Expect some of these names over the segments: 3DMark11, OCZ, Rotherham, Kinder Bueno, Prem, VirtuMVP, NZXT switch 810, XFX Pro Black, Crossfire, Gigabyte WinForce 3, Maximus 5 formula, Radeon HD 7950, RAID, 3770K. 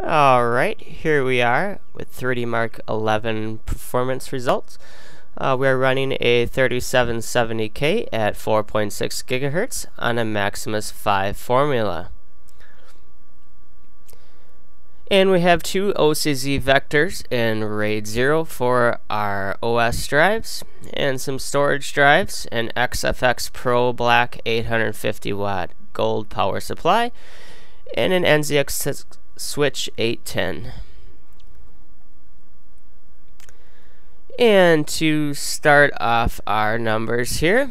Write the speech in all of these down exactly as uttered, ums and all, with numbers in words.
Alright, here we are with three D mark eleven performance results. Uh, we are running a thirty-seven seventy K at four point six gigahertz on a Maximus five formula. And we have two O C Z vectors in RAID zero for our O S drives, and some storage drives, an X F X Pro Black eight hundred fifty watt gold power supply, and an N Z X T switch eight ten. And to start off our numbers here,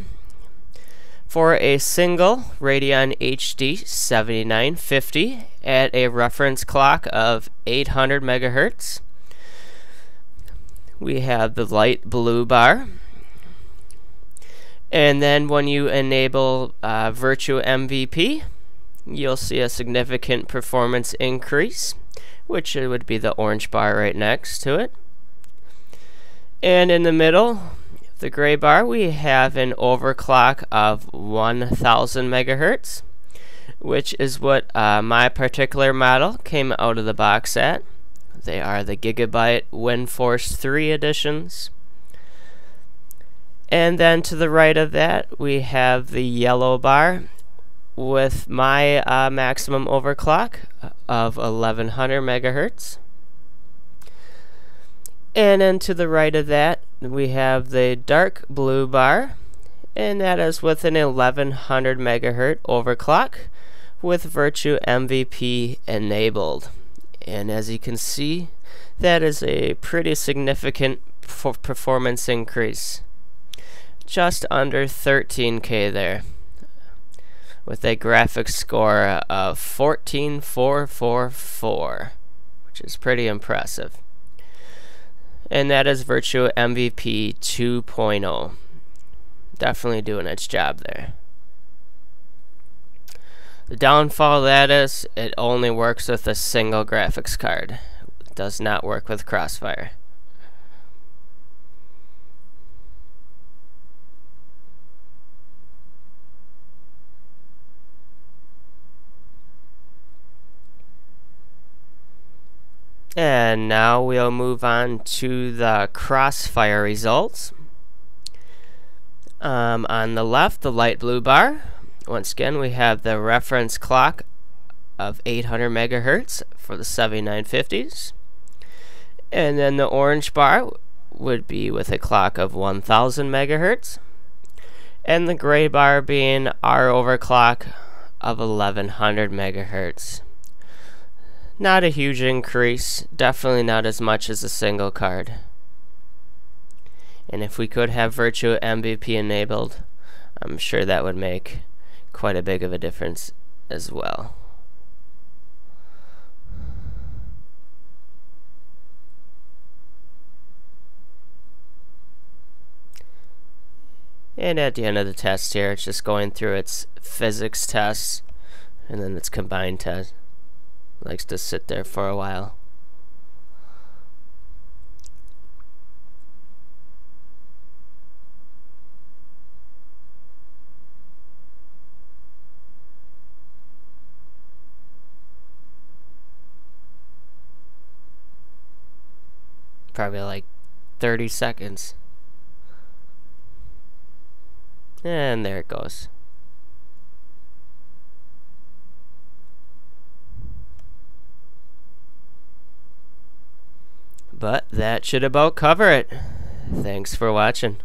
for a single Radeon H D seventy-nine fifty at a reference clock of eight hundred megahertz, we have the light blue bar. And then when you enable uh, VirtuMVP, you'll see a significant performance increase, which would be the orange bar right next to it. And in the middle, the gray bar, we have an overclock of one thousand megahertz, which is what uh, my particular model came out of the box at. They are the Gigabyte WinForce three editions. And then to the right of that, we have the yellow bar with my uh, maximum overclock of eleven hundred megahertz. And then to the right of that, we have the dark blue bar, and that is with an eleven hundred megahertz overclock with VirtuMVP enabled. And as you can see, that is a pretty significant performance increase, just under thirteen K there, with a graphics score of fourteen four four four, which is pretty impressive. And that is VirtuMVP two point oh. Definitely doing its job there. The downfall of that is it only works with a single graphics card. It does not work with Crossfire. And now we'll move on to the Crossfire results. Um, on the left, the light blue bar. Once again, we have the reference clock of eight hundred megahertz for the seventy-nine fifties. And then the orange bar would be with a clock of one thousand megahertz. And the gray bar being our overclock of eleven hundred megahertz. Not a huge increase, definitely not as much as a single card. And if we could have VirtuMVP enabled, I'm sure that would make quite a big of a difference as well. And at the end of the test here, it's just going through its physics tests and then its combined test. Likes to sit there for a while. Probably like thirty seconds. And there it goes. But that should about cover it. Thanks for watching.